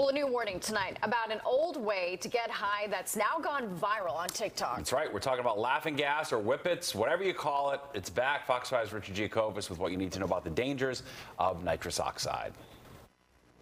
Well, a new warning tonight about an old way to get high that's now gone viral on TikTok. That's right. We're talking about laughing gas or whippets, whatever you call it. It's back. Fox 5's Richard Giacovas with what you need to know about the dangers of nitrous oxide.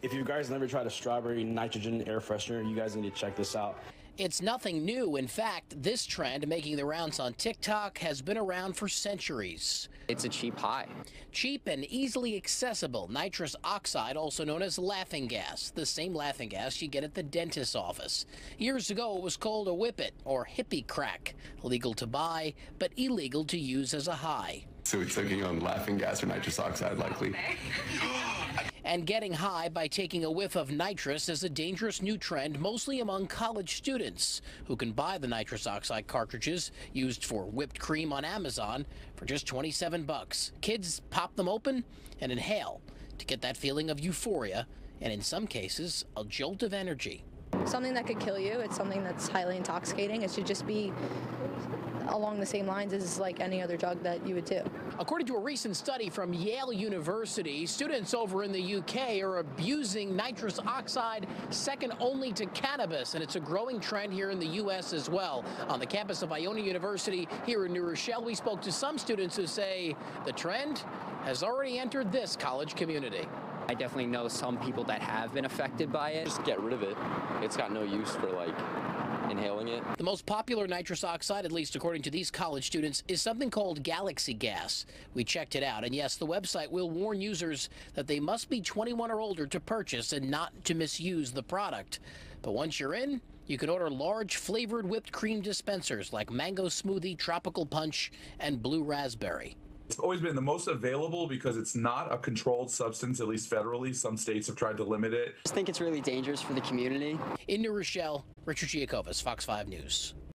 If you guys never tried a strawberry nitrogen air freshener, you guys need to check this out. It's nothing new. In fact, this trend making the rounds on TikTok has been around for centuries. It's a cheap high. Cheap and easily accessible nitrous oxide, also known as laughing gas, the same laughing gas you get at the dentist's office. Years ago, it was called a whippet or hippie crack, legal to buy, but illegal to use as a high. So it's taking on laughing gas or nitrous oxide likely. And getting high by taking a whiff of nitrous is a dangerous new trend, mostly among college students who can buy the nitrous oxide cartridges used for whipped cream on Amazon for just 27 bucks. Kids pop them open and inhale to get that feeling of euphoria and, in some cases, a jolt of energy. Something that could kill you. It's something that's highly intoxicating. It should just be along the same lines as like any other drug that you would do. According to a recent study from Yale University, students over in the UK are abusing nitrous oxide second only to cannabis, and it's a growing trend here in the U.S. as well. On the campus of Iona University here in New Rochelle, we spoke to some students who say the trend has already entered this college community. I definitely know some people that have been affected by it. Just get rid of it. It's got no use for like inhaling it. The most popular nitrous oxide, at least according to these college students, is something called Galaxy Gas. We checked it out, and yes, the website will warn users that they must be 21 or older to purchase and not to misuse the product. But once you're in, you can order large flavored whipped cream dispensers like mango smoothie, tropical punch, and blue raspberry. It's always been the most available because it's not a controlled substance, at least federally. Some states have tried to limit it. I just think it's really dangerous for the community. In New Rochelle, Richard Giacovas, Fox 5 News.